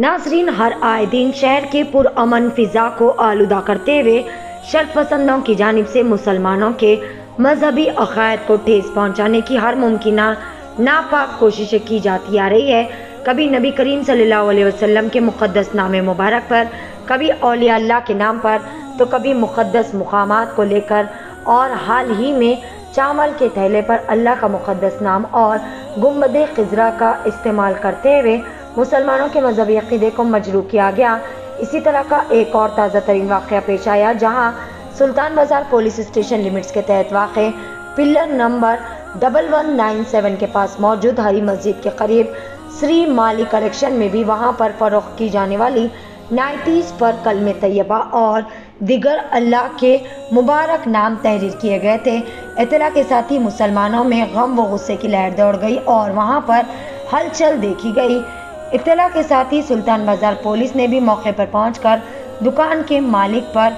नाजरीन, हर आए दिन शहर के पुरअमन फिजा को आलूदा करते हुए शरपसंदों की जानिब से मुसलमानों के मजहबी अखायर को ठेस पहुँचाने की हर मुमकिन नापाक कोशिशें की जाती आ रही है। कभी नबी करीम सल्लल्लाहु अलैहि वसल्लम के मुक़द्दस नाम मुबारक पर, कभी औलिया अल्लाह के नाम पर, तो कभी मुक़द्दस मुक़ामात को लेकर, और हाल ही में चावल के थैले पर अल्लाह का मुक़द्दस नाम और गुम्बदे खिजरा का इस्तेमाल करते हुए मुसलमानों के मजहबी अक़ीदे को मजरूह किया गया। इसी तरह का एक और ताज़ा तरीन वाक़या पेश आया, जहाँ सुल्तान बाज़ार पुलिस स्टेशन लिमिट्स के तहत वाक़े पिलर नंबर 1197 के पास मौजूद हरी मस्जिद के करीब श्री माली कलेक्शन में भी वहां पर फ़रोख्त की जाने वाली नाइटीज़ पर कलमे तैयबा और दिगर अल्लाह के मुबारक नाम तहरीर किए गए थे। इतला के साथ ही मुसलमानों में गम व गुस्से की लहर दौड़ गई और वहां पर हलचल देखी गई। इतला के साथ ही सुल्तान बाज़ार पुलिस ने भी मौके पर पहुंचकर दुकान के मालिक पर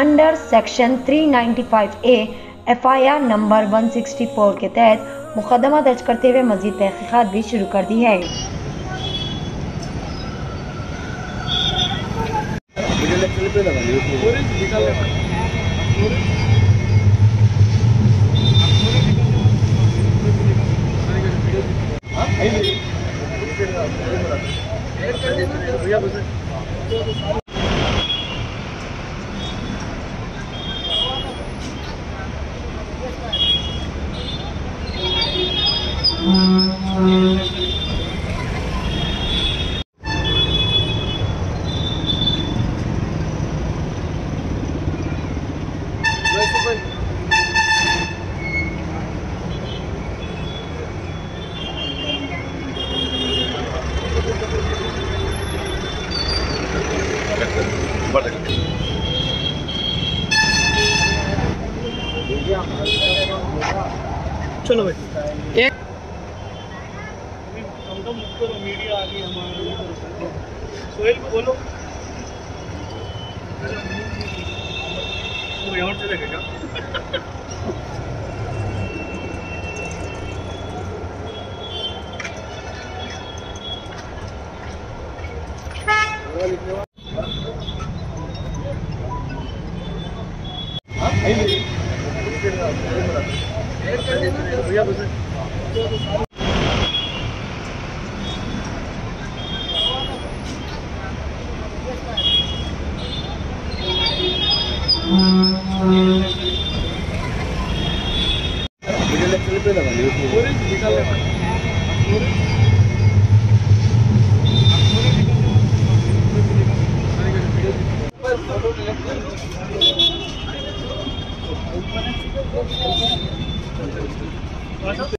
under section 395A FIR number 164 के तहत मुकदमा दर्ज करते हुए मजीद तहकीकात भी शुरू कर दी है। चलो भाई, एक हम तो मुक्त करो, मीडिया आ गई हमारे। सोहेल को बोलो वो यहाँ से देखेगा। भैया बस